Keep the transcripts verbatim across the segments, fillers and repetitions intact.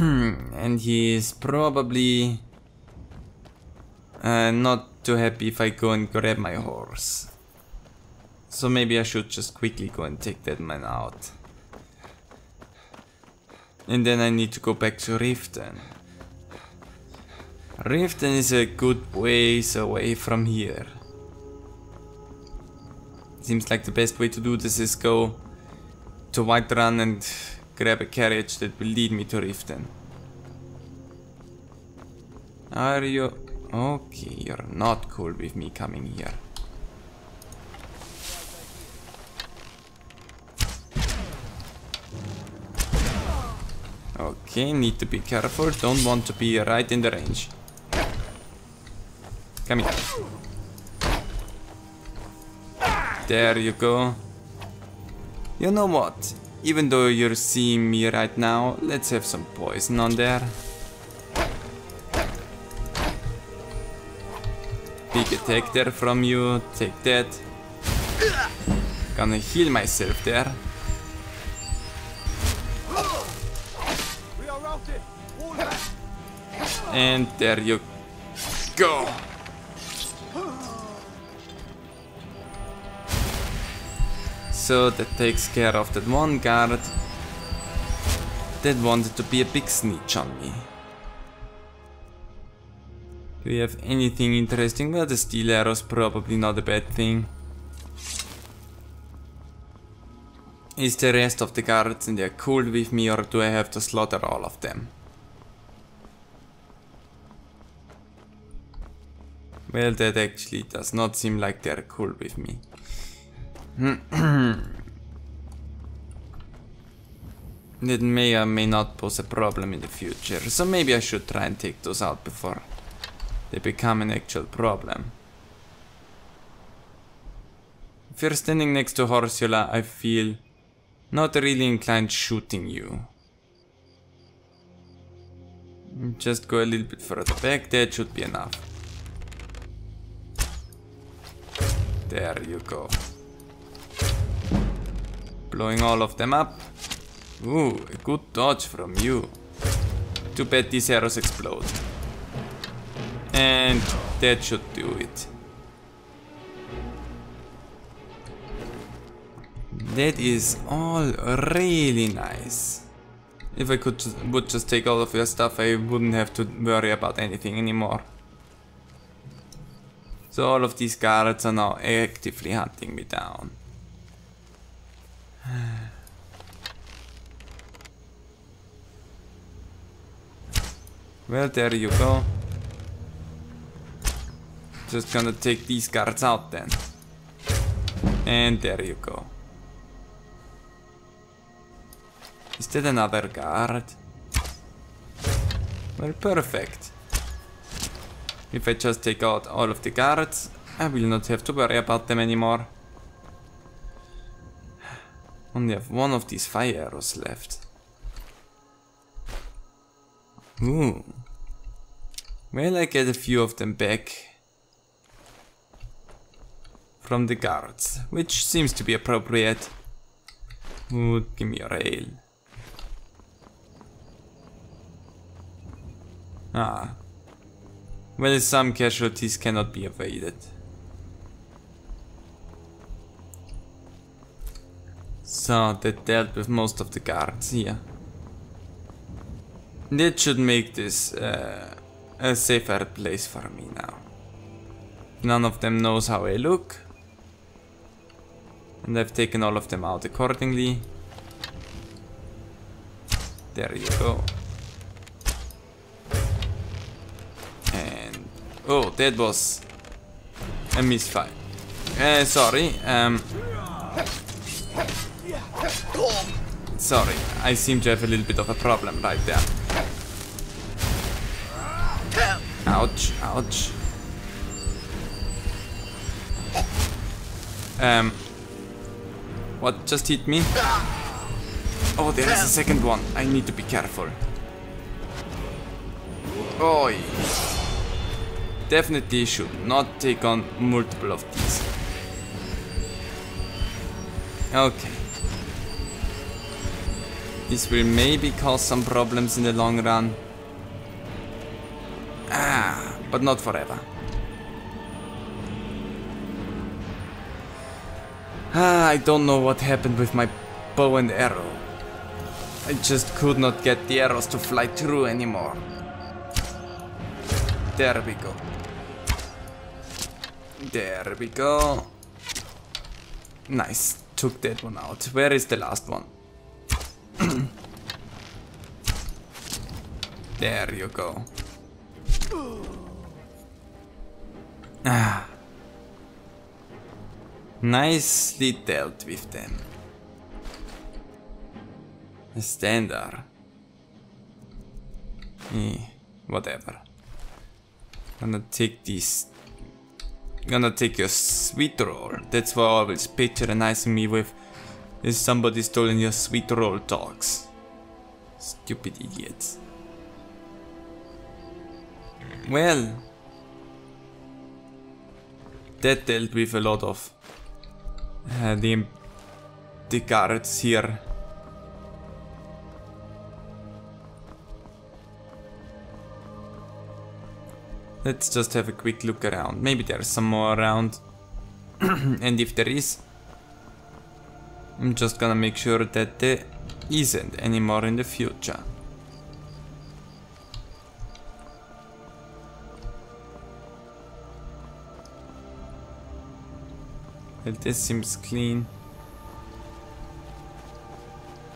And he is probably uh, not too happy if I go and grab my horse. So maybe I should just quickly go and take that man out. And then I need to go back to Riften. Riften is a good ways away from here. Seems like the best way to do this is go to Whiterun and grab a carriage that will lead me to Riften. Are you... okay, you're not cool with me coming here. Okay, need to be careful, don't want to be right in the range. Come here. There you go. You know what? Even though you're seeing me right now, let's have some poison on there. Big attack there from you, take that. Gonna heal myself there. And there you go. So that takes care of that one guard that wanted to be a big snitch on me. Do we have anything interesting? Well, the steel arrow's probably not a bad thing. Is the rest of the guards in there cool with me, or do I have to slaughter all of them? Well, that actually does not seem like they're cool with me. That may or may not pose a problem in the future, so maybe I should try and take those out before they become an actual problem. If you're standing next to Horsula, I feel not really inclined shooting you. Just go a little bit further back, that should be enough. There you go. Blowing all of them up. Ooh, a good dodge from you. Too bad these arrows explode. And that should do it. That is all really nice. If I could would just take all of your stuff, I wouldn't have to worry about anything anymore. So all of these guards are now actively hunting me down. Well, there you go. Just gonna take these guards out then. And there you go. Is that another guard? Well, perfect. If I just take out all of the guards, I will not have to worry about them anymore. Only have one of these fire arrows left. Ooh. Well, I get a few of them back from the guards, which seems to be appropriate. Ooh, give me a rail. Ah. Well, some casualties cannot be avoided. So, that dealt with most of the guards here. That should make this uh, a safer place for me now. None of them knows how I look. And I've taken all of them out accordingly. There you go. Oh, that was a misfire. Uh, sorry. Um, sorry, I seem to have a little bit of a problem right there. Ouch, ouch. Um, what just hit me? Oh, there is a second one. I need to be careful. Oi. Definitely should not take on multiple of these. Okay. This will maybe cause some problems in the long run. Ah, but not forever. Ah, I don't know what happened with my bow and arrow. I just could not get the arrows to fly through anymore. There we go. There we go. Nice. Took that one out. Where is the last one? There you go. Ah. Nicely dealt with them. A standard. Eh, whatever. Gonna take these. Gonna take your sweet roll. That's what I always patronizing me with. Is somebody stolen your sweet roll, dogs? Stupid idiots. Well, that dealt with a lot of uh, the the guards here. Let's just have a quick look around. Maybe there's some more around. And if there is, I'm just gonna make sure that there isn't any more in the future. Well, this seems clean.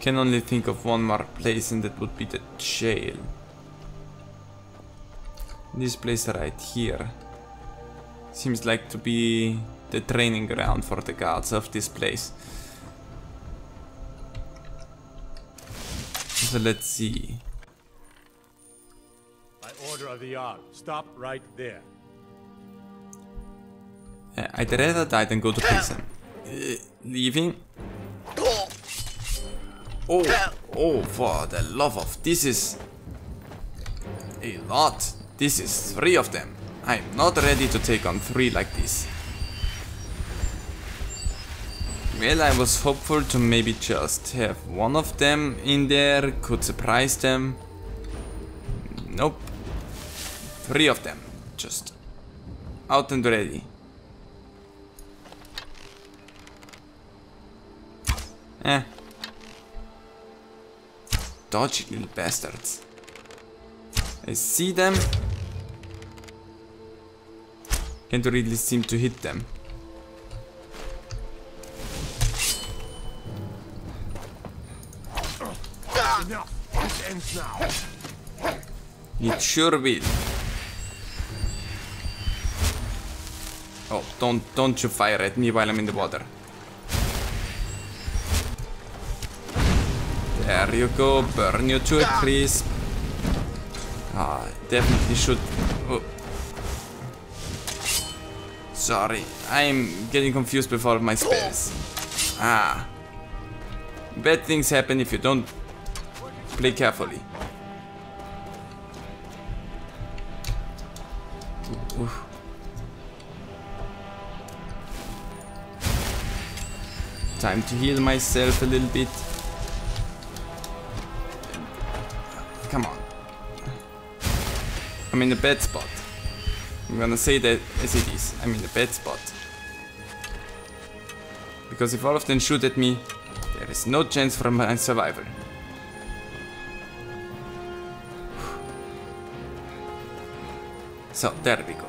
Can only think of one more place, and that would be the jail. This place right here seems like to be the training ground for the guards of this place. So let's see. By order of the Ark, stop right there. Uh, I'd rather die than go to prison. Uh, leaving. Oh, oh, for the love of, this is a lot. This is three of them. I'm not ready to take on three like this. Well, I was hopeful to maybe just have one of them in there, could surprise them. Nope. Three of them. Just out and ready. Eh. Dodgy little bastards. I see them. Can't really seem to hit them. It sure will. Oh, don't don't you fire at me while I'm in the water. There you go, burn you to a crisp. Ah, definitely should. Oh. Sorry, I'm getting confused with all of my spells. Ah, bad things happen if you don't play carefully. Ooh, ooh. Time to heal myself a little bit. Come on. I'm in a bad spot. I'm gonna say that as it is. I'm in a bad spot. Because if all of them shoot at me, there is no chance for my survival. So, there we go.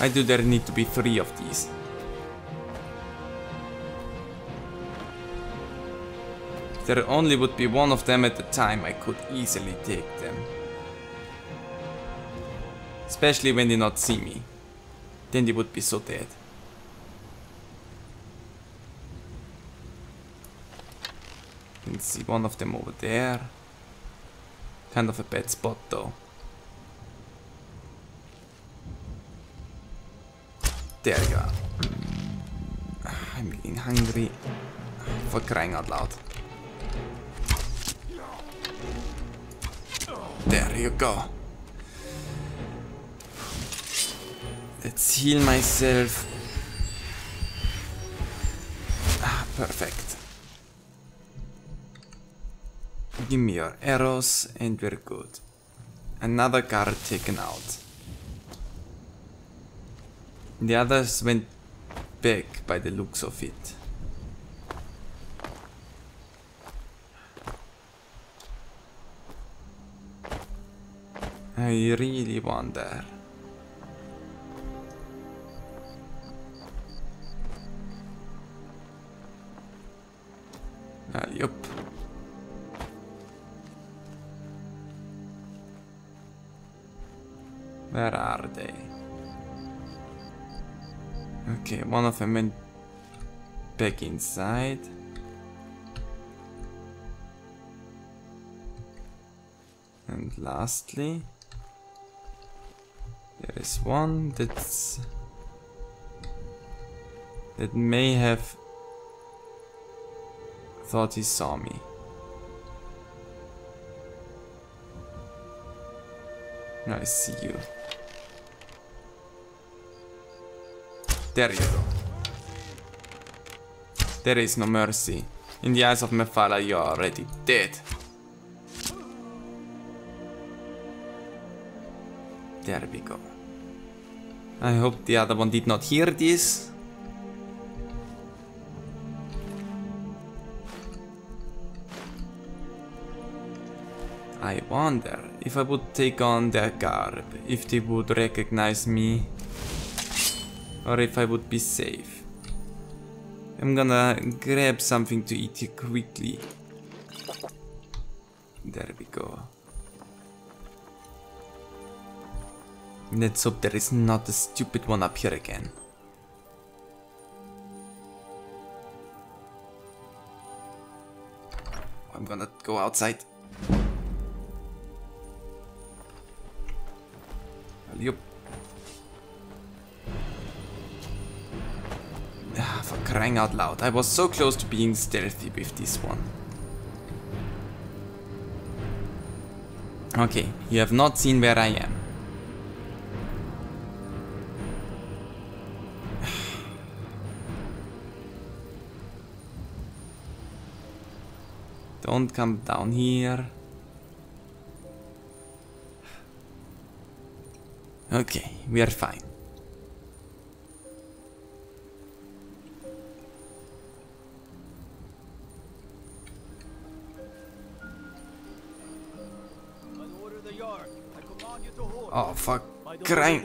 I do there need to be three of these. There only would be one of them at a time, I could easily take them. Especially when they not see me. Then they would be so dead. You can see one of them over there. Kind of a bad spot though. There you are. I'm getting hungry. For crying out loud. There you go. Let's heal myself. Perfect. Give me your arrows and we're good. Another guard taken out. The others went back by the looks of it. I really wonder. Ah, yup. Where are they? Okay, one of them went back inside. And lastly, there is one that's that may have thought he saw me. I see you. There you go. There is no mercy. In the eyes of Mephala, you are already dead. There we go. I hope the other one did not hear this. I wonder if I would take on their garb, if they would recognize me, or if I would be safe. I'm gonna grab something to eat here quickly. There we go. Let's hope there is not a stupid one up here again. I'm gonna go outside. Yup. Ah, for crying out loud, I was so close to being stealthy with this one. Okay, you have not seen where I am. Don't come down here. Okay, we are fine. Oh, fuck. Crying.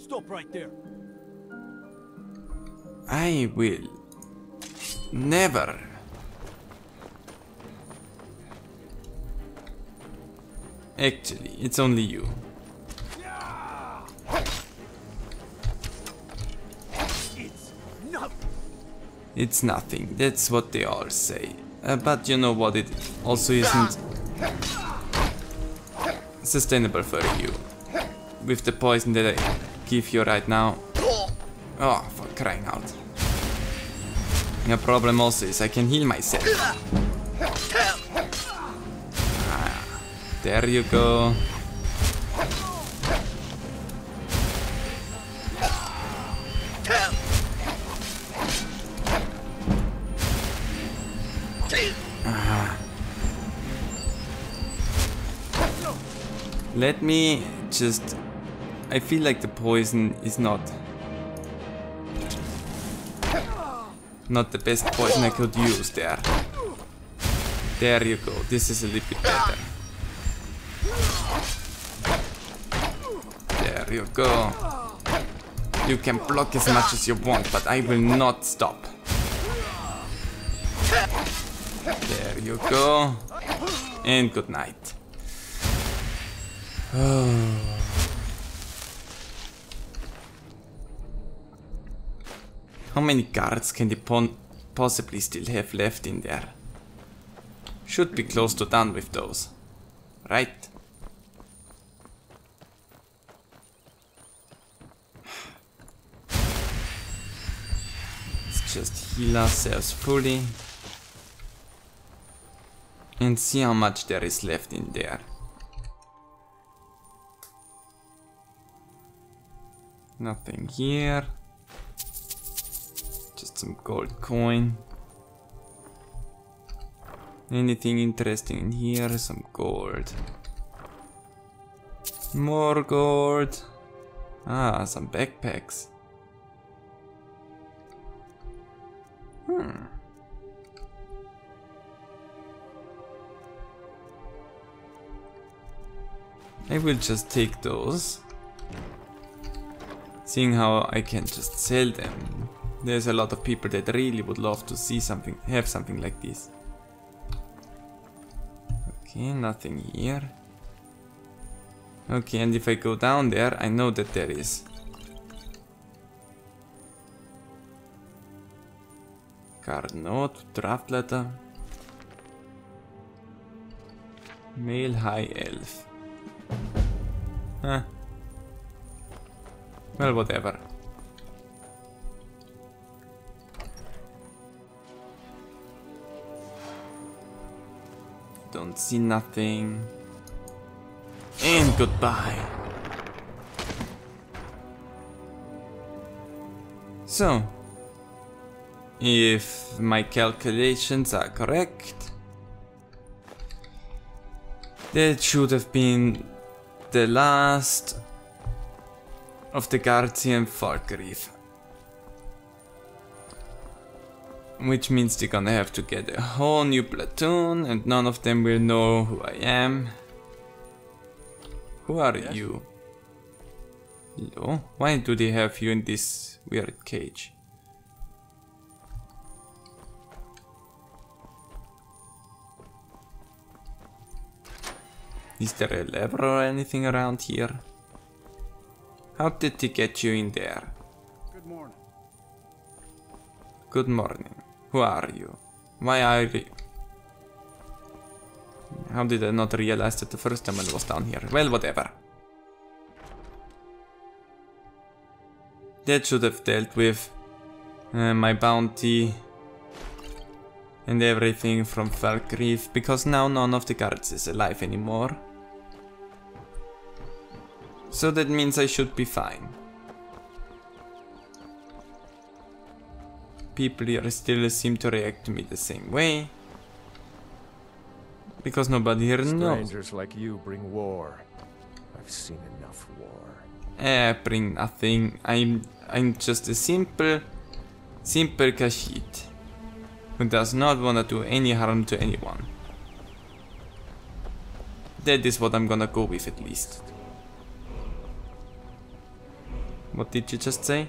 Stop right there. I will never. Actually, it's only you. It's nothing, that's what they all say. Uh, but you know what, it also isn't sustainable for you. With the poison that I give you right now. Oh, for crying out. The problem also is I can heal myself. Ah, there you go. Let me just... I feel like the poison is not... Not the best poison I could use there. There you go, this is a little bit better. There you go. You can block as much as you want, but I will not stop. There you go. And good night. Oh. How many guards can they pon possibly still have left in there? Should be close to done with those, right? Let's just heal ourselves fully and see how much there is left in there. Nothing here. Just some gold coin. Anything interesting in here? Some gold. More gold. Ah, some backpacks. Hmm. I will just take those, seeing how I can just sell them. There's a lot of people that really would love to see something, have something like this. Okay, nothing here. Okay, and if I go down there, I know that there is. Card note, draft letter. Male high elf. Huh. Well, whatever. Don't see nothing. And goodbye. So, if my calculations are correct, that should have been the last of the guards here in Falkreath. Which means they're gonna have to get a whole new platoon, and none of them will know who I am. Who are yes. you? Hello? Why do they have you in this weird cage? Is there a lever or anything around here? How did they get you in there? Good morning. Good morning. Who are you? Why are you? How did I not realize that the first time I was down here? Well, whatever. That should have dealt with uh, my bounty and everything from Falkreath, because now none of the guards is alive anymore. So that means I should be fine. People here still seem to react to me the same way. Because nobody here knows. Strangers like you bring war. I've seen enough war. Eh, bring nothing. I'm I'm just a simple, simple Khajiit who does not want to do any harm to anyone. That is what I'm gonna go with at least. What did you just say?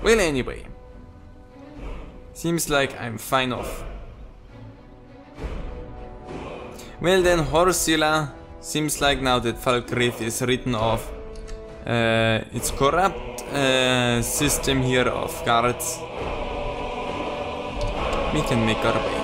Well, anyway. Seems like I'm fine off. Well then, Horsula. Seems like now that Falkreath is written off, uh, its corrupt uh, system here of guards, we can make our way.